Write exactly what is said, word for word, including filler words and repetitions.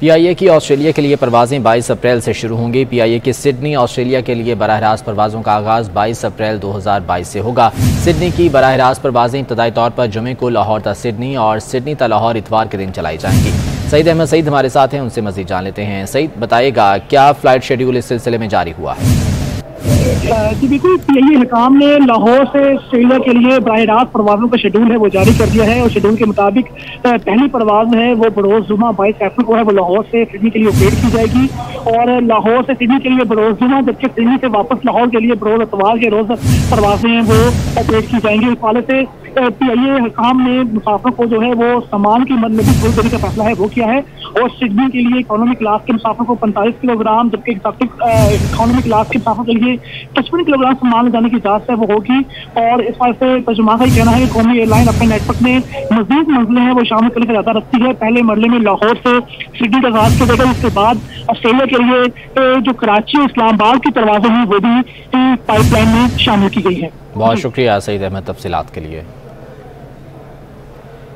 PIA की Australia के लिए परवाज़ें बाईस अप्रैल से शुरू होंगी। पीआईए के सिडनी ऑस्ट्रेलिया के लिए बराह रास्त परवाज़ों का आगाज़ बाईस अप्रैल दो हज़ार बाईस से होगा। सिडनी की बराह रास्त परवाज़ें इब्तदाई तौर पर जुमे को लाहौर ता सिडनी और सिडनी ता लाहौर इतवार के दिन चलाई जाएंगी। सईद अहमद सईद हमारे साथ हैं, उनसे मज़ीद जान लेते हैं। सईद बताएगा क्या फ़्लाइट शेड्यूल इस सिलसिले में जारी हुआ है? जी बिल्कुल, पीआईए हकाम ने लाहौर से ऑस्ट्रेलिया के लिए बराह रास्त परवाज़ों का शेड्यूल है वो जारी कर दिया है और शेड्यूल के मुताबिक पहली परवाज़ है वो बरोज़ जुमा बाईस अप्रैल को है, वो लाहौर से सिडनी के लिए ऑपरेट की जाएगी और लाहौर से सिडनी के लिए बरोज़ जुमा, जबकि सिडनी से वापस लाहौर के लिए बरोज़ इतवार के रोज़ परवाज़ें वो ऑपरेट की जाएंगी। इस हवाले से पीआईए हकाम ने मुसाफिरों को जो है वो सामान की मद में भी पूरी देने का फैसला है वो किया है और सिडनी के लिए इकोनॉमी क्लास के मुसाफिरों को पैंतालीस किलोग्राम जबकि इकोनॉमी क्लास के मुसाफिरों के लिए पचपन किलोग्राम सामान ले जाने की इजाजत है वो होगी। और इस बात से तर्जुमा का कहना है कि कौमी एयरलाइन अपने नेटवर्क में मजीद मंजिलें हैं वो शामिल करने का ज्यादा रखती है। पहले मरले में लाहौर से सिडनी का आगाज किया जाएगा, उसके बाद ऑस्ट्रेलिया के लिए जो कराची इस्लामाबाद की परवाजें हैं वो भी पाइपलाइन में शामिल की गई है। बहुत शुक्रिया सईद अहमद तफसीलात के लिए।